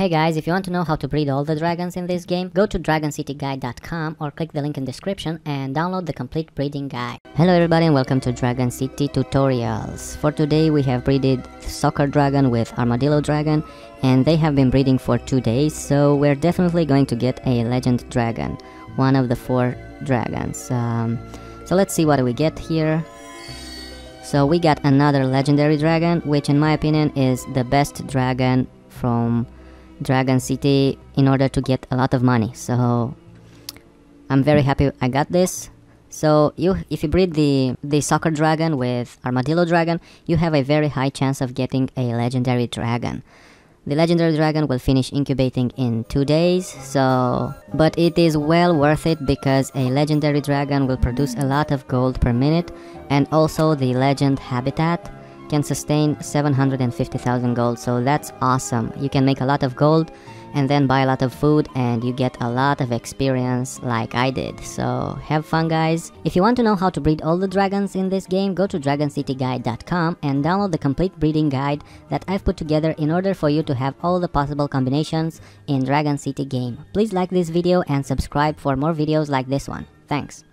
Hey guys, if you want to know how to breed all the dragons in this game, go to dragoncityguide.com or click the link in description and download the complete breeding guide. Hello everybody and welcome to Dragon City Tutorials. For today we have breeded Soccer Dragon with Armadillo Dragon and they have been breeding for 2 days, so we're definitely going to get a legend dragon, one of the 4 dragons. So let's see what we get here. So we got another legendary dragon, which in my opinion is the best dragon from Dragon City in order to get a lot of money, so I'm very happy I got this. So if you breed the Soccer Dragon with Armadillo Dragon, you have a very high chance of getting a legendary dragon. The legendary dragon will finish incubating in 2 days, but it is well worth it because a legendary dragon will produce a lot of gold per minute, and also the legend habitat can sustain 750,000 gold, so that's awesome. You can make a lot of gold and then buy a lot of food and you get a lot of experience like I did, so have fun guys. If you want to know how to breed all the dragons in this game, go to dragoncityguide.com and download the complete breeding guide that I've put together in order for you to have all the possible combinations in Dragon City game. Please like this video and subscribe for more videos like this one. Thanks.